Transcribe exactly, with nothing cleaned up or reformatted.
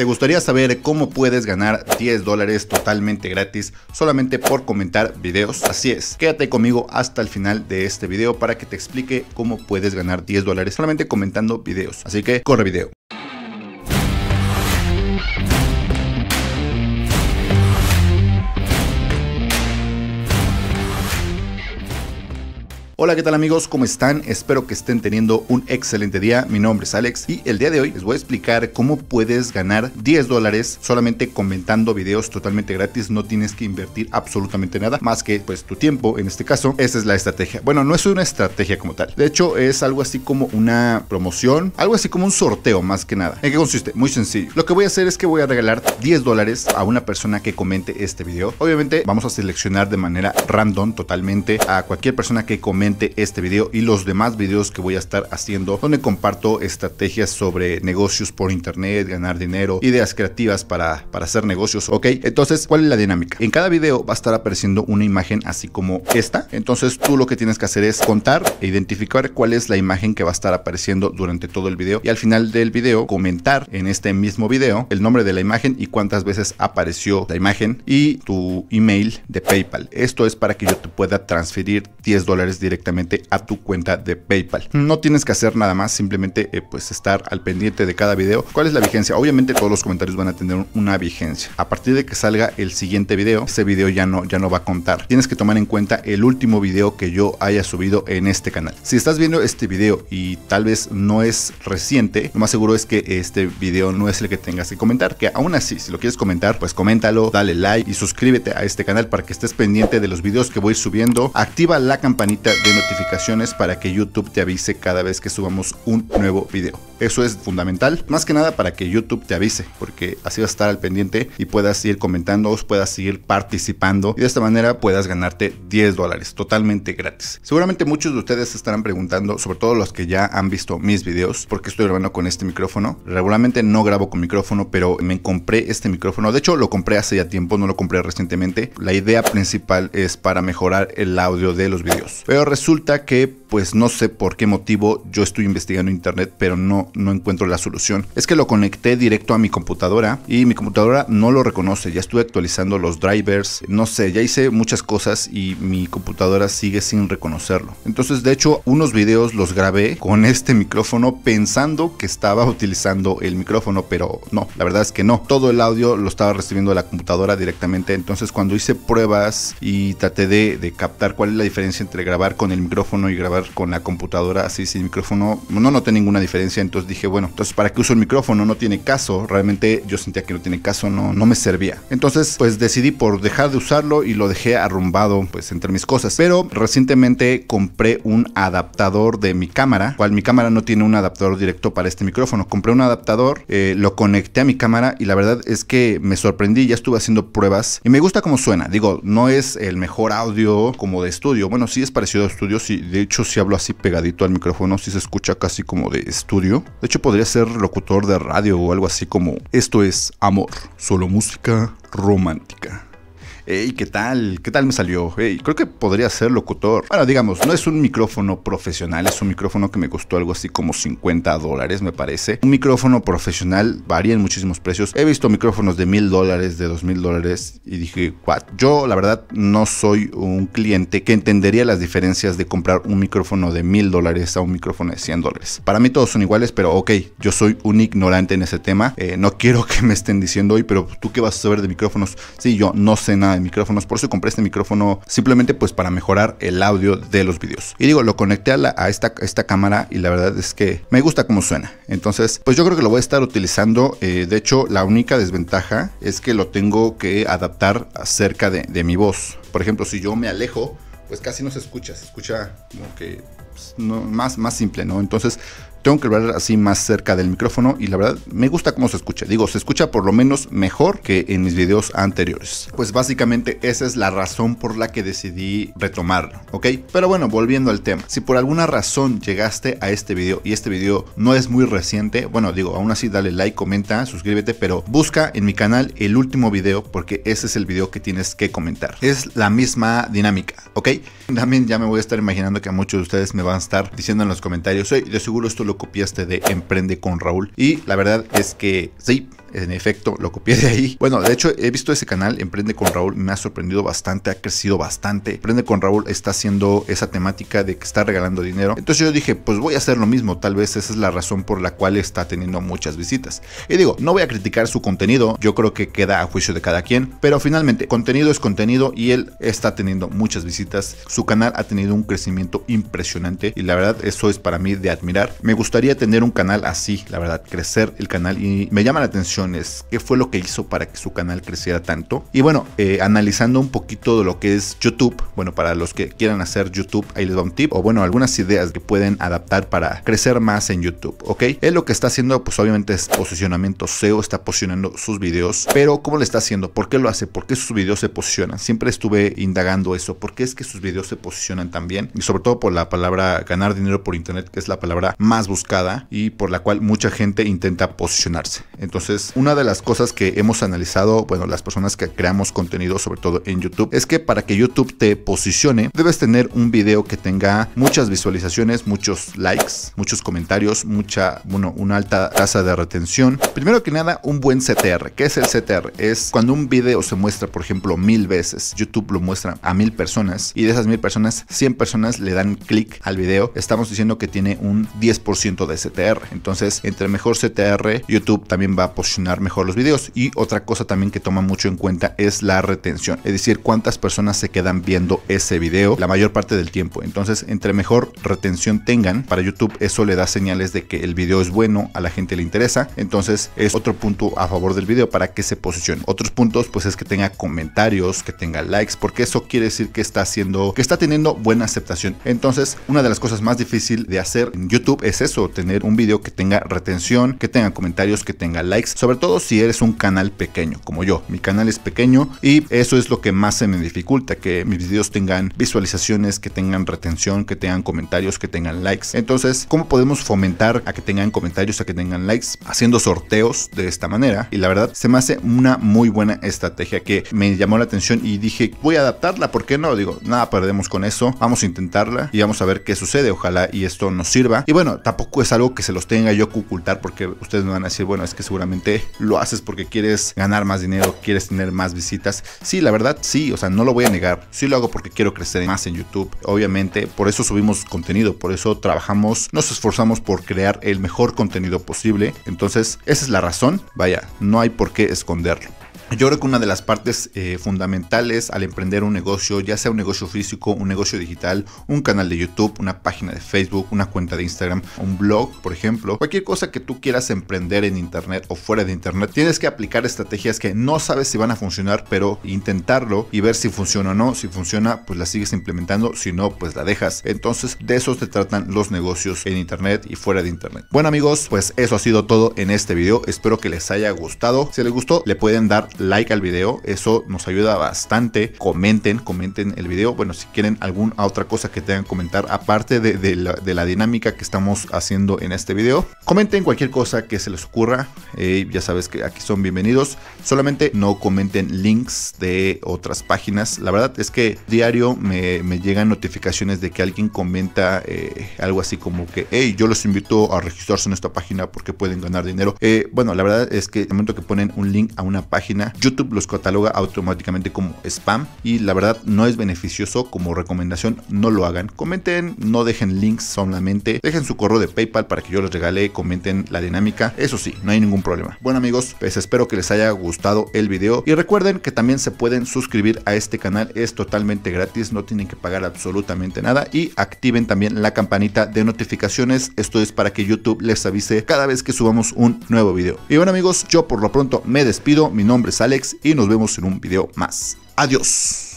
¿Te gustaría saber cómo puedes ganar diez dólares totalmente gratis solamente por comentar videos? Así es, quédate conmigo hasta el final de este video para que te explique cómo puedes ganar diez dólares solamente comentando videos. Así que corre video. Hola, ¿qué tal amigos? ¿Cómo están? Espero que estén teniendo un excelente día. Mi nombre es Alex y el día de hoy les voy a explicar cómo puedes ganar diez dólares solamente comentando videos totalmente gratis. No tienes que invertir absolutamente nada más que pues tu tiempo. En este caso, esa es la estrategia. Bueno, no es una estrategia como tal. De hecho, es algo así como una promoción, algo así como un sorteo más que nada. ¿En qué consiste? Muy sencillo. Lo que voy a hacer es que voy a regalar diez dólares a una persona que comente este video. Obviamente vamos a seleccionar de manera random totalmente a cualquier persona que comente este video y los demás videos que voy a estar haciendo, donde comparto estrategias sobre negocios por internet, ganar dinero, ideas creativas para, para hacer negocios, ok. Entonces, ¿cuál es la dinámica? En cada video va a estar apareciendo una imagen así como esta. Entonces tú lo que tienes que hacer es contar e identificar cuál es la imagen que va a estar apareciendo durante todo el video, y al final del video comentar en este mismo video el nombre de la imagen y cuántas veces apareció la imagen y tu email de PayPal. Esto es para que yo te pueda transferir diez dólares directamente directamente a tu cuenta de PayPal. No tienes que hacer nada más, simplemente eh, pues estar al pendiente de cada video. ¿Cuál es la vigencia? Obviamente todos los comentarios van a tener una vigencia. A partir de que salga el siguiente video, ese video ya no, ya no va a contar. Tienes que tomar en cuenta el último video que yo haya subido en este canal. Si estás viendo este video y tal vez no es reciente, lo más seguro es que este video no es el que tengas que comentar, que aún así, si lo quieres comentar, pues coméntalo, dale like y suscríbete a este canal para que estés pendiente de los videos que voy subiendo. Activa la campanita de notificaciones para que YouTube te avise cada vez que subamos un nuevo video. Eso es fundamental, más que nada para que YouTube te avise, porque así vas a estar al pendiente y puedas ir comentando, puedas seguir participando, y de esta manera puedas ganarte diez dólares totalmente gratis. Seguramente muchos de ustedes se estarán preguntando, sobre todo los que ya han visto mis videos, ¿por qué estoy grabando con este micrófono? Regularmente no grabo con micrófono, pero me compré este micrófono. De hecho, lo compré hace ya tiempo, no lo compré recientemente. La idea principal es para mejorar el audio de los videos, pero resulta que pues no sé por qué motivo yo estoy investigando internet, pero no, no encuentro la solución. Es que lo conecté directo a mi computadora y mi computadora no lo reconoce. Ya estuve actualizando los drivers, no sé, ya hice muchas cosas y mi computadora sigue sin reconocerlo. Entonces, de hecho, unos videos los grabé con este micrófono pensando que estaba utilizando el micrófono, pero no, la verdad es que no. Todo el audio lo estaba recibiendo de la computadora directamente. Entonces, cuando hice pruebas y traté de, de captar cuál es la diferencia entre grabar con el micrófono y grabar con la computadora así sin micrófono, no noté ninguna diferencia. Entonces dije, bueno, entonces ¿para qué uso el micrófono? No tiene caso. Realmente yo sentía que no tiene caso, no, no me servía. Entonces pues decidí por dejar de usarlo y lo dejé arrumbado pues entre mis cosas. Pero recientemente compré un adaptador de mi cámara, cual mi cámara no tiene un adaptador directo para este micrófono. Compré un adaptador, eh, lo conecté a mi cámara y la verdad es que me sorprendí. Ya estuve haciendo pruebas y me gusta cómo suena. Digo, no es el mejor audio como de estudio. Bueno, sí es parecido a estudio, sí, de hecho si hablo así pegadito al micrófono, si se escucha casi como de estudio. De hecho podría ser locutor de radio o algo así como: esto es amor, solo música romántica. Ey, ¿qué tal? ¿Qué tal me salió? Ey, creo que podría ser locutor. Bueno, digamos, no es un micrófono profesional, es un micrófono que me costó algo así como cincuenta dólares, me parece. Un micrófono profesional varía en muchísimos precios. He visto micrófonos de mil dólares, de dos mil dólares, y dije, what? Yo, la verdad, no soy un cliente que entendería las diferencias de comprar un micrófono de mil dólares a un micrófono de cien dólares. Para mí todos son iguales, pero ok, yo soy un ignorante en ese tema. Eh, no quiero que me estén diciendo, hoy, pero ¿tú qué vas a saber de micrófonos? Sí, yo no sé nada de micrófonos, por eso compré este micrófono, simplemente pues para mejorar el audio de los vídeos. Y digo, lo conecté a, la, a esta, esta cámara y la verdad es que me gusta cómo suena. Entonces pues yo creo que lo voy a estar utilizando. Eh, de hecho, la única desventaja es que lo tengo que adaptar acerca de, de mi voz. Por ejemplo, si yo me alejo, pues casi no se escucha, se escucha como que pues, no, más, más simple, ¿no? Entonces tengo que hablar así más cerca del micrófono y la verdad me gusta cómo se escucha. Digo, se escucha por lo menos mejor que en mis videos anteriores. Pues básicamente esa es la razón por la que decidí retomarlo, ¿ok? Pero bueno, volviendo al tema. Si por alguna razón llegaste a este video y este video no es muy reciente, bueno, digo, aún así dale like, comenta, suscríbete, pero busca en mi canal el último video porque ese es el video que tienes que comentar. Es la misma dinámica, ¿ok? También ya me voy a estar imaginando que a muchos de ustedes me van a estar diciendo en los comentarios, oye, de seguro esto lo copiaste de Emprende con Raúl, y la verdad es que sí, En efecto, lo copié de ahí. Bueno, de hecho he visto ese canal, Emprende con Raúl, me ha sorprendido bastante, ha crecido bastante. Emprende con Raúl está haciendo esa temática de que está regalando dinero. Entonces yo dije, pues voy a hacer lo mismo, tal vez esa es la razón por la cual está teniendo muchas visitas. Y digo, no voy a criticar su contenido, yo creo que queda a juicio de cada quien, pero finalmente contenido es contenido y él está teniendo muchas visitas. Su canal ha tenido un crecimiento impresionante y la verdad eso es para mí de admirar. Me gustaría tener un canal así, la verdad, crecer el canal, y me llama la atención qué fue lo que hizo para que su canal creciera tanto. Y bueno, eh, analizando un poquito de lo que es YouTube, bueno, para los que quieran hacer YouTube, ahí les va un tip, o bueno, algunas ideas que pueden adaptar para crecer más en YouTube, ¿ok? Él lo que está haciendo, pues obviamente es posicionamiento S E O, está posicionando sus videos, pero ¿cómo le está haciendo? ¿Por qué lo hace? ¿Por qué sus videos se posicionan? Siempre estuve indagando eso, ¿por qué es que sus videos se posicionan tan bien? Y sobre todo por la palabra ganar dinero por internet, que es la palabra más buscada y por la cual mucha gente intenta posicionarse. Entonces, una de las cosas que hemos analizado, bueno, las personas que creamos contenido, sobre todo en YouTube, es que para que YouTube te posicione, debes tener un video que tenga muchas visualizaciones, muchos likes, muchos comentarios, mucha, bueno, una alta tasa de retención. Primero que nada, un buen C T R. ¿Qué es el C T R? Es cuando un video se muestra, por ejemplo, mil veces. YouTube lo muestra a mil personas y de esas mil personas, cien personas le dan clic al video. Estamos diciendo que tiene un diez por ciento de C T R. Entonces, entre mejor C T R, YouTube también va a posicionar mejor los videos. Y otra cosa también que toma mucho en cuenta es la retención, es decir, cuántas personas se quedan viendo ese video la mayor parte del tiempo. Entonces, entre mejor retención tengan, para YouTube eso le da señales de que el video es bueno, a la gente le interesa. Entonces es otro punto a favor del video para que se posicione. Otros puntos, pues, es que tenga comentarios, que tenga likes, porque eso quiere decir que está haciendo, que está teniendo buena aceptación. Entonces, una de las cosas más difíciles de hacer en YouTube es eso, tener un video que tenga retención, que tenga comentarios, que tenga likes, sobre todo si eres un canal pequeño como yo. Mi canal es pequeño y eso es lo que más se me dificulta, que mis videos tengan visualizaciones, que tengan retención, que tengan comentarios, que tengan likes. Entonces, ¿cómo podemos fomentar a que tengan comentarios, a que tengan likes? Haciendo sorteos de esta manera. Y la verdad se me hace una muy buena estrategia que me llamó la atención y dije, voy a adaptarla, ¿por qué no? Digo, nada perdemos con eso, vamos a intentarla y vamos a ver qué sucede, ojalá y esto nos sirva. Y bueno, tampoco es algo que se los tenga yo que ocultar, porque ustedes me van a decir, bueno, es que seguramente lo haces porque quieres ganar más dinero, quieres tener más visitas. Sí, la verdad sí, o sea, no lo voy a negar, sí lo hago porque quiero crecer más en YouTube, obviamente, por eso subimos contenido, por eso trabajamos, nos esforzamos por crear el mejor contenido posible. Entonces esa es la razón, vaya, no hay por qué esconderlo. Yo creo que una de las partes eh, fundamentales al emprender un negocio, ya sea un negocio físico, un negocio digital, un canal de YouTube, una página de Facebook, una cuenta de Instagram, un blog, por ejemplo, cualquier cosa que tú quieras emprender en internet o fuera de internet, tienes que aplicar estrategias que no sabes si van a funcionar, pero intentarlo y ver si funciona o no. Si funciona, pues la sigues implementando, si no, pues la dejas. Entonces de eso se tratan los negocios en internet y fuera de internet. Bueno, amigos, pues eso ha sido todo en este video, espero que les haya gustado. Si les gustó, le pueden dar like al video, eso nos ayuda bastante. Comenten, comenten el video. Bueno, si quieren alguna otra cosa que tengan que comentar aparte de, de, la, de la dinámica que estamos haciendo en este video, comenten cualquier cosa que se les ocurra. Eh, ya sabes que aquí son bienvenidos, solamente no comenten links de otras páginas. La verdad es que diario me, me llegan notificaciones de que alguien comenta eh, algo así como que, hey, yo los invito a registrarse en esta página porque pueden ganar dinero. Eh, bueno, la verdad es que el momento que ponen un link a una página, YouTube los cataloga automáticamente como spam y la verdad no es beneficioso. Como recomendación, no lo hagan. Comenten, no dejen links, solamente dejen su correo de PayPal para que yo les regale, comenten la dinámica, eso sí, no hay ningún problema. Bueno, amigos, pues espero que les haya gustado el video y recuerden que también se pueden suscribir a este canal, es totalmente gratis, no tienen que pagar absolutamente nada, y activen también la campanita de notificaciones, esto es para que YouTube les avise cada vez que subamos un nuevo video. Y bueno, amigos, yo por lo pronto me despido, mi nombre es Alex y nos vemos en un video más. Adiós.